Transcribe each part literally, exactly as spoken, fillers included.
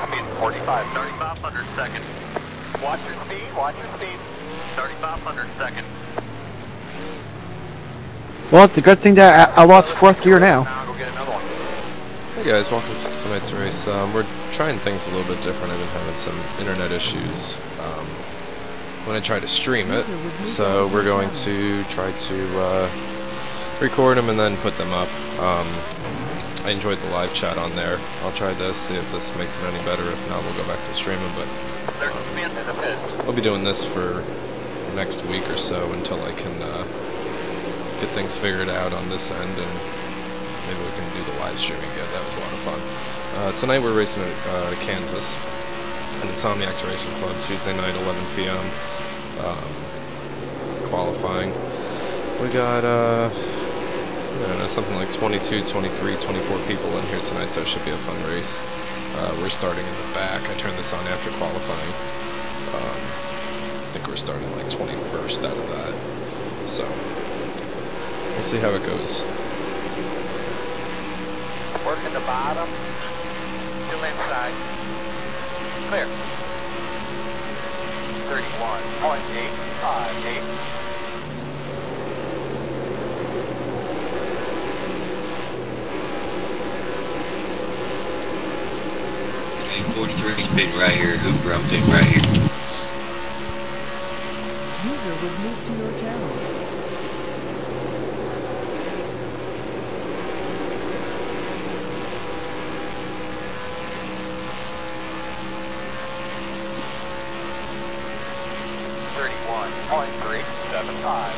I mean, forty-five, thirty-five hundred seconds. Watch your speed, watch your speed. thirty-five hundred seconds. Well, it's a good thing that I, I lost fourth gear now. Hey guys, welcome to tonight's race. Um, we're trying things a little bit different. I've been having some internet issues um, when I try to stream it, so we're going to try to uh, record them and then put them up. Um, I enjoyed the live chat on there. I'll try this, see if this makes it any better. If not, we'll go back to streaming, but um, I'll be doing this for next week or so until I can uh, get things figured out on this end, and maybe we can do the live streaming again. That was a lot of fun. Uh, tonight we're racing at uh, Kansas, an Insomniacs Racing Club, Tuesday night, eleven p m Um, qualifying. We got, uh, I don't know, something like twenty-two, twenty-three, twenty-four people in here tonight, so it should be a fun race. Uh, we're starting in the back. I turned this on after qualifying. Um, I think we're starting like twenty-first out of that. So, we'll see how it goes. Work in the bottom, still inside. Clear. thirty-one point eight five eight. forty-three's been right here, Hooper, I'm been right here. User was moved to your channel. thirty-one point three seven five.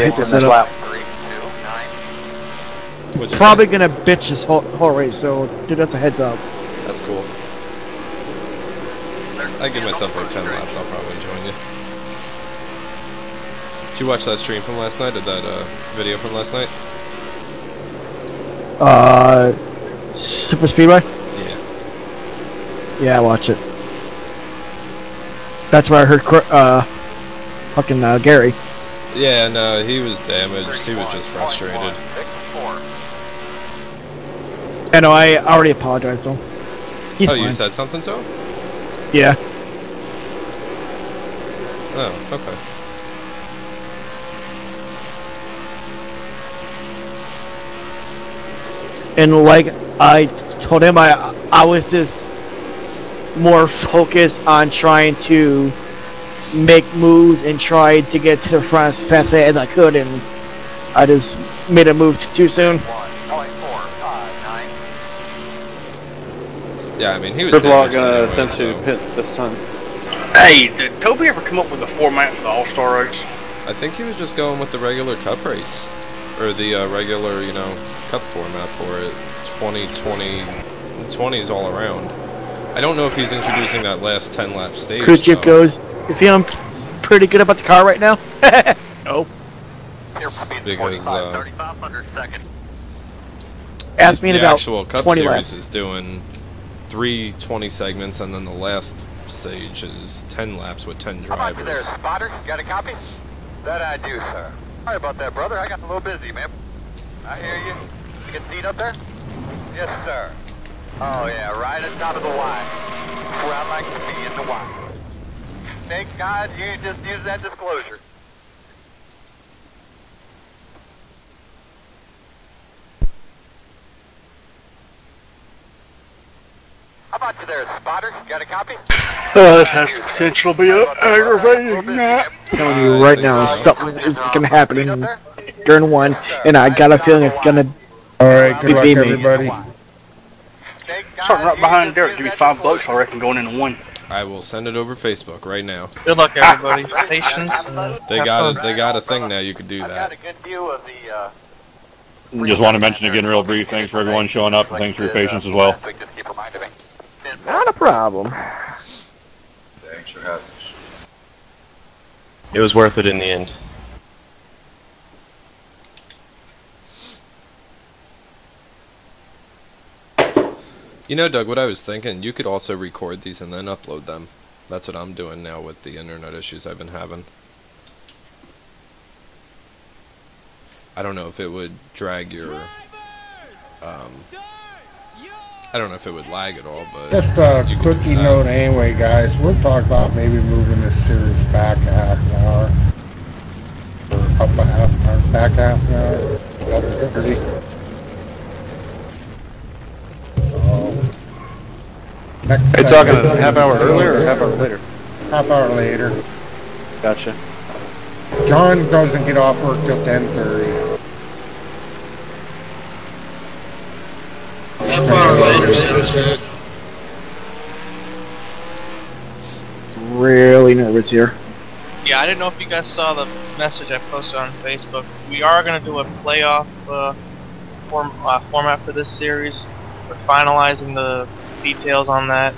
Hit this in lap. Probably gonna bitch this whole, whole race, so dude, that's a heads up. That's cool. I give myself like ten laps. I'll probably join you. Did you watch that stream from last night? Did that uh, video from last night? Uh, Super Speedway. Yeah. Yeah, I watch it. That's where I heard uh, fucking uh, Gary. Yeah, no, he was damaged. He was just frustrated. I know, I already apologized to him. He's oh, fine. You said something to him? Yeah. Oh, okay. And like I told him, I, I was just more focused on trying to make moves and tried to get to the front as fast as I could, and I just made a move too soon. Yeah, I mean, he was Ripplog uh, anyway, tends so. to pit this time. Hey, did Toby ever come up with a format for the All-Star race? I think he was just going with the regular Cup race, or the uh, regular, you know, Cup format for it. twenty, twenty, twenties all around. I don't know if he's introducing that last ten lap stage. Kuchip goes. You feeling pretty good about the car right now? Nope. Because, uh, ask me in about twenty laps. The actual Cup Series is doing three twenty segments, and then the last stage is ten laps with ten drivers. How about you there, spotter? Got a copy? That I do, sir. Sorry about that, brother. I got a little busy, man. I hear you. You can see it up there? Yes, sir. Oh, yeah, right at the top of the Y. Where I like to be, in the Y. Thank God you just used that disclosure. How about you there, spotter? Got a copy? Oh, this has the potential to be aggravating. I'm telling you right now, something is gonna happen in turn one, and I got a feeling it's gonna all right, good luck, everybody. Starting right behind Derek, give me five bucks, I reckon, going into one. I will send it over Facebook right now. Good luck, everybody. Patience. They got a, they got a thing now. You could do that. Just want to mention again, real brief. Thanks for everyone showing up, and thanks for your patience as well. Not a problem. what happens. It was worth it in the end. You know, Doug, what I was thinking, you could also record these and then upload them. That's what I'm doing now with the internet issues I've been having. I don't know if it would drag your... Um, I don't know if it would lag at all, but... Just a quickie note anyway, guys. We're talking about maybe moving this series back a half an hour. Or up a half an hour. Back a half an hour. eleven thirty. Next Are you talking a half hour earlier or half hour later? Half hour later. Gotcha. John doesn't get off work till ten thirty. Half hour later sounds good. Really nervous here. Yeah, I didn't know if you guys saw the message I posted on Facebook. We are going to do a playoff uh, form, uh, format for this series. We're finalizing the details on that.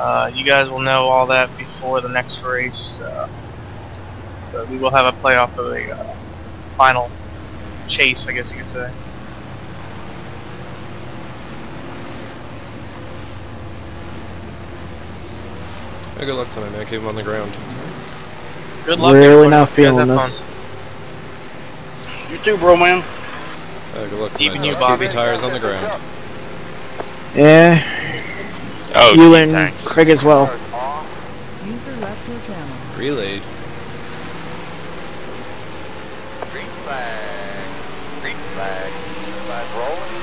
Uh, you guys will know all that before the next race. Uh, but we will have a playoff for the uh, final chase, I guess you could say. Hey, good luck tonight, man. I keep him on the ground. Good luck. Really not feeling this. Fun. You too, bro, man. Uh, good luck. Even you, Bobby. Tires on the ground. Yeah. Oh, you and thanks. Craig as well. User left your channel. Relayed. Green flag. Green flag. Green flag rolling.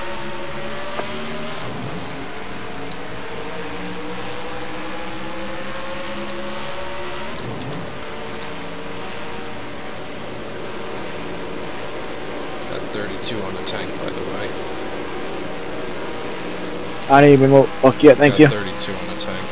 Got thirty-two on the tank, by the way. I didn't even look yet, thank you. thirty-two on the tank.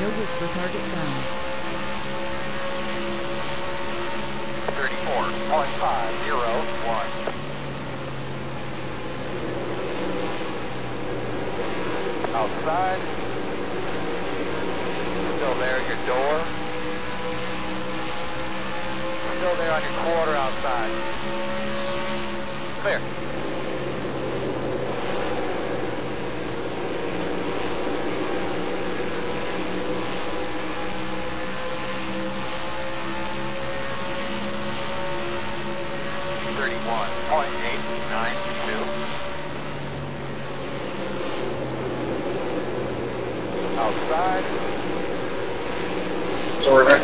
No whisper target found. thirty-four point five zero one. Outside. Still there, your door. Still there on your quarter outside. Clear. thirty-one point eight nine two. Outside. Sorry, man.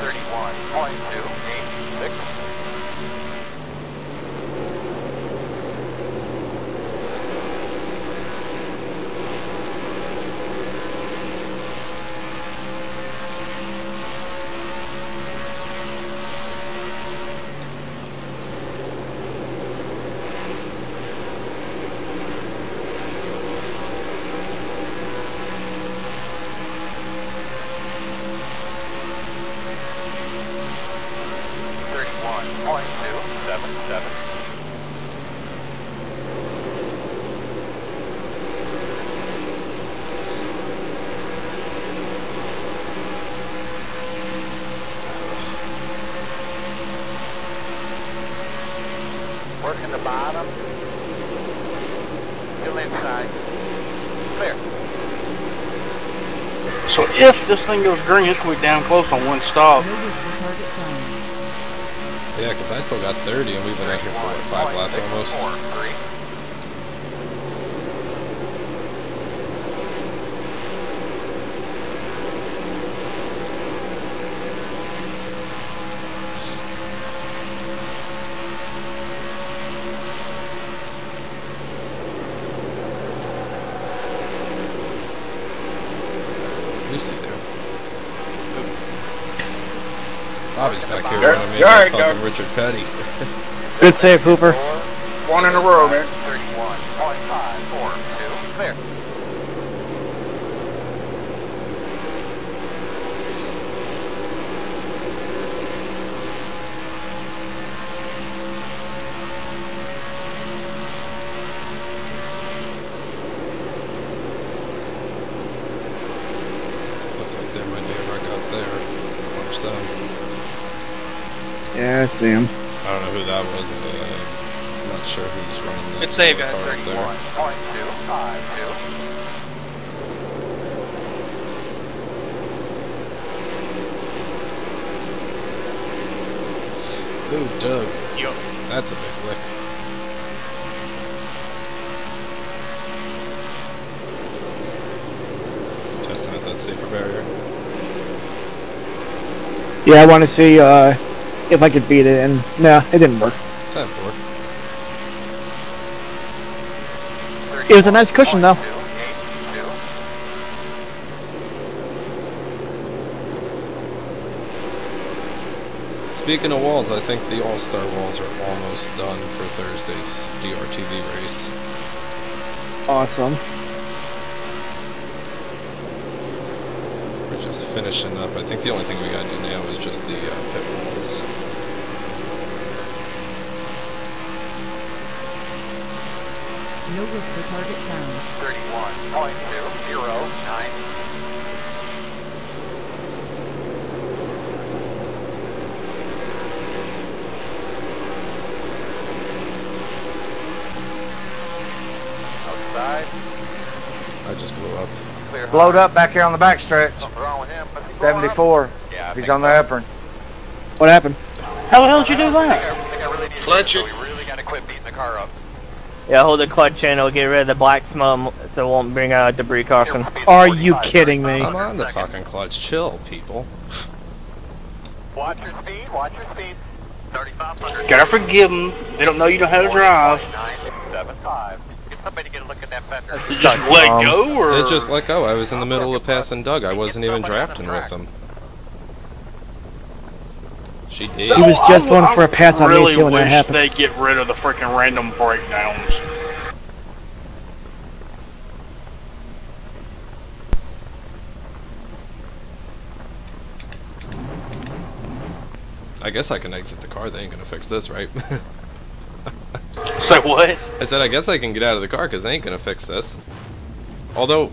thirty-one point two eight six. Working the bottom. Still inside. Clear. So if this thing goes green, it's going to be down close on one stop. Yeah, because I still got thirty, and we've been out here for like five laps almost. Lucy do? Oop. Bobby's back here around me. I called him Richard Petty. Good save, Hooper. One in a row, man. thirty-one. Five, four, two, clear. I see him. I don't know who that was. Uh, I'm not sure who's running that. Good save, guys. thirty-one. Right two, five, two. Ooh, Doug. Yup. That's a big lick. Testing out that safer barrier. Yeah, I want to see. Uh, If I could beat it, and no, nah, it didn't work. Time for it. It was a nice cushion, though. Speaking of walls, I think the All-Star walls are almost done for Thursday's D R T V race. Awesome. We're just finishing up. I think the only thing we gotta do now is just the uh, pit walls. No whisper target found. Thirty-one point two zero nine. Outside. I just blew up. Blowed up back here on the back stretch. seventy-four. Yeah, he's on the apron. What happened? How the hell did you do that? Clutch it. We really gotta quit beating the car up. Yeah, hold the clutch in, it'll get rid of the black smell so it won't bring out a debris coffin. Are you kidding me? I'm on the fucking clutch. Chill, people. Watch your speed, watch your speed. thirty-five hundred. Gotta forgive them. They don't know you know how to drive. nine seven five. Get somebody to get a look at that fender. Just let go, or? They just let go. I was in the middle of passing Doug. I wasn't even drafting with him. She did. So he was just I, going I for a pass on really me when that happened. They get rid of the freaking random breakdowns. I guess I can exit the car. They ain't gonna fix this, right? So what? I said I guess I can get out of the car because they ain't gonna fix this. Although,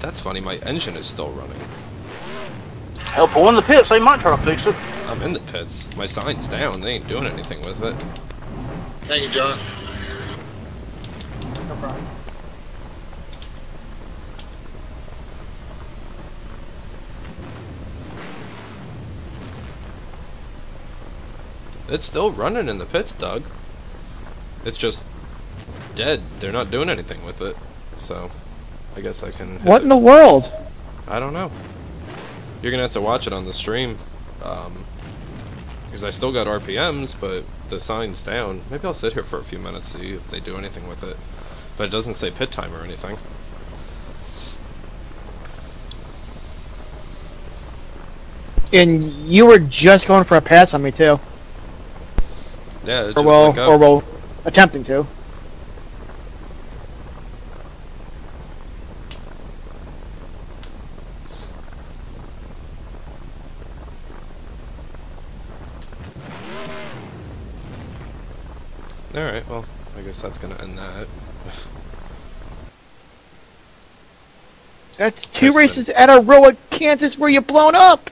that's funny. My engine is still running. Hell, pull in the pits. They might try to fix it. I'm in the pits. My sign's down. They ain't doing anything with it. Thank you, John. No problem. It's still running in the pits, Doug. It's just dead. They're not doing anything with it. So, I guess I can... What in the world? I don't know. You're going to have to watch it on the stream. Um... Because I still got R P Ms, but the sign's down. Maybe I'll sit here for a few minutes, see if they do anything with it. But it doesn't say pit time or anything. And you were just going for a pass on me, too. Yeah, it's or just well, like, oh. Or well, attempting to. Alright, well, I guess that's gonna end that. That's two Piston. races at a row at Kansas where you're blown up!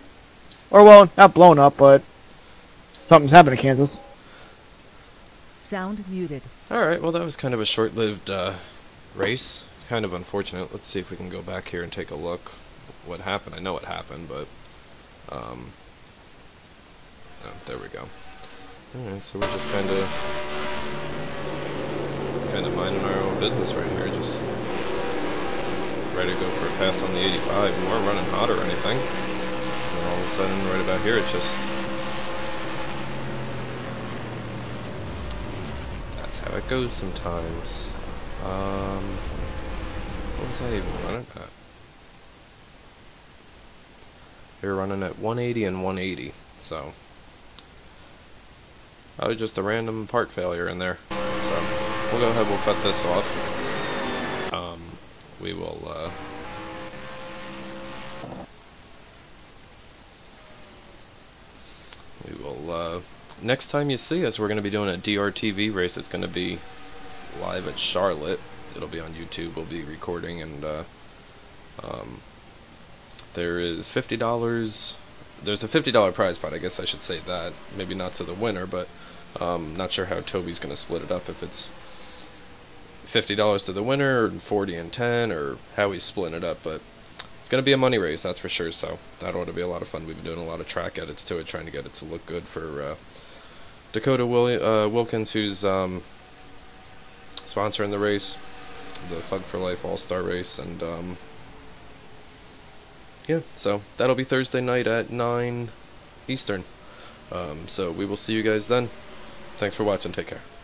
Or, well, not blown up, but something's happened to Kansas. Sound muted. Alright, well, that was kind of a short-lived uh, race. Kind of unfortunate. Let's see if we can go back here and take a look what happened. I know what happened, but... Um, oh, there we go. Alright, so we're just kind of... kind of minding our own business right here, just ready to go for a pass on the eighty-five. We weren't running hot or anything, and all of a sudden, right about here, it's just... That's how it goes sometimes. Um, what was I even running at? They were running at one eighty and one eighty, so that was just a random part failure in there. So we'll go ahead, we'll cut this off. Um, we will. Uh, we will. Uh, next time you see us, we're going to be doing a D R T V race. It's going to be live at Charlotte. It'll be on YouTube. We'll be recording, and uh, um, there is fifty dollars. There's a fifty dollar prize pot, I guess I should say that. Maybe not to the winner, but um, not sure how Toby's going to split it up, if it's fifty dollars to the winner, or forty and ten, or how he's splitting it up, but it's going to be a money race, that's for sure, so that ought to be a lot of fun. We've been doing a lot of track edits to it, trying to get it to look good for uh, Dakota Willi uh, Wilkins, who's um, sponsoring the race, the Fug for Life All-Star Race, and... Um, yeah, so that'll be Thursday night at nine Eastern. Um, so we will see you guys then. Thanks for watching. Take care.